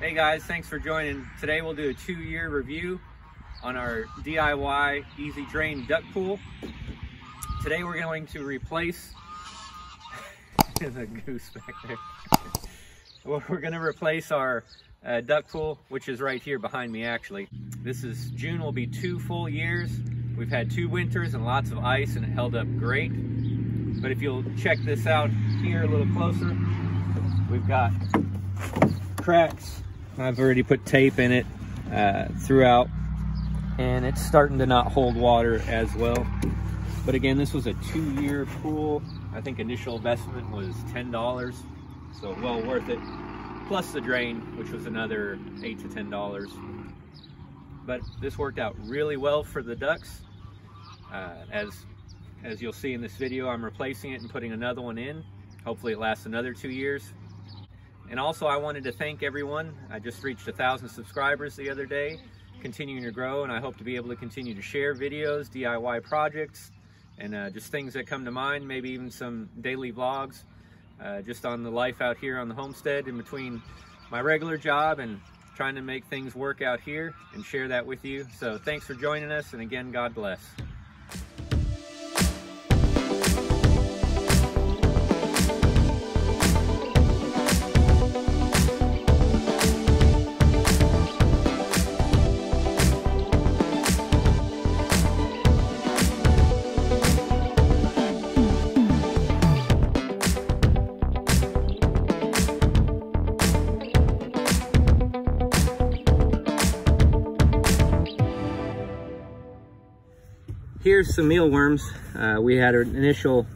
Hey guys, thanks for joining. Today we'll do a 2-year review on our DIY Easy Drain Duck Pool. Today we're going to replace the goose back there. We're going to replace our duck pool, which is right here behind me actually. This is June, will be 2 full years. We've had 2 winters and lots of ice and it held up great. But if you'll check this out here a little closer, we've got cracks. I've already put tape in it throughout, and it's starting to not hold water as well. But again, this was a 2-year pool. I think initial investment was $10, so well worth it. Plus the drain, which was another $8 to $10. But this worked out really well for the ducks. As you'll see in this video, I'm replacing it and putting another one in. Hopefully it lasts another 2 years. And also I wanted to thank everyone. I just reached 1,000 subscribers the other day, continuing to grow, and I hope to be able to continue to share videos, DIY projects, and just things that come to mind, maybe even some daily vlogs, just on the life out here on the homestead in between my regular job and trying to make things work out here, and share that with you. So thanks for joining us, and again, God bless. Here's some mealworms. We had an initial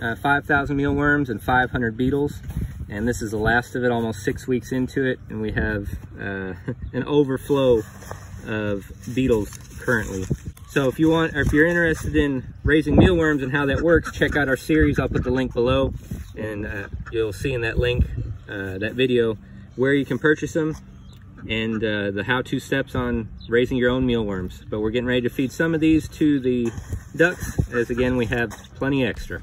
5,000 mealworms and 500 beetles, and this is the last of it, almost 6 weeks into it, and we have an overflow of beetles currently. So if you want, or if you're interested in raising mealworms and how that works, check out our series. I'll put the link below, and you'll see in that link, that video, where you can purchase them, and the how-to steps on raising your own mealworms. But we're getting ready to feed some of these to the ducks, as again, we have plenty extra.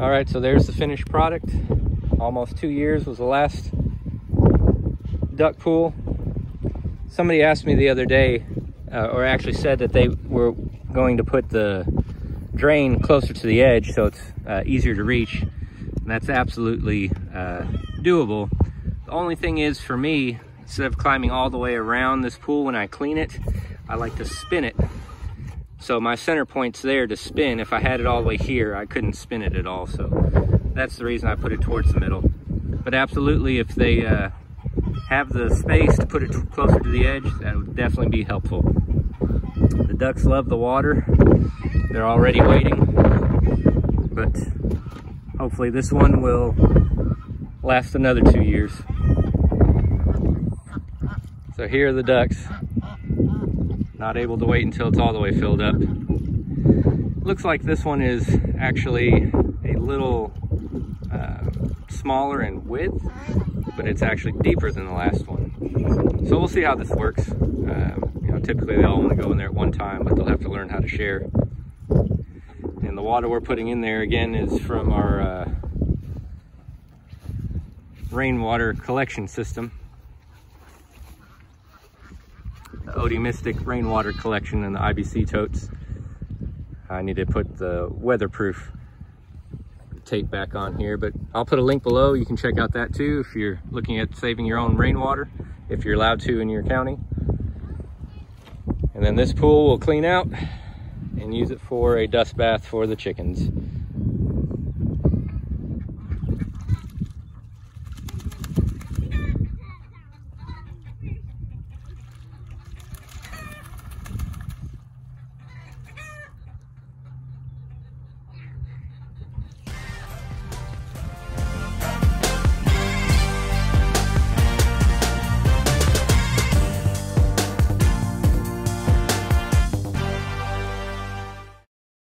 All right, so there's the finished product. Almost 2 years was the last duck pool. Somebody asked me the other day, or actually said that they were going to put the drain closer to the edge so it's easier to reach. And that's absolutely doable. The only thing is, for me, instead of climbing all the way around this pool when I clean it, I like to spin it. So my center point's there to spin. If I had it all the way here, I couldn't spin it at all. So that's the reason I put it towards the middle. But absolutely, if they have the space to put it closer to the edge, that would definitely be helpful. The ducks love the water. They're already waiting. But hopefully this one will last another 2 years. So here are the ducks. Not able to wait until it's all the way filled up. Looks like this one is actually a little smaller in width, but it's actually deeper than the last one. So we'll see how this works. You know, typically they all want to go in there at one time, but they'll have to learn how to share. And the water we're putting in there again is from our rainwater collection system. The Oatey Mystic Rainwater Collection and the IBC totes. I need to put the weatherproof tape back on here, but I'll put a link below. You can check out that too if you're looking at saving your own rainwater, if you're allowed to in your county. And then this pool we'll clean out and use it for a dust bath for the chickens.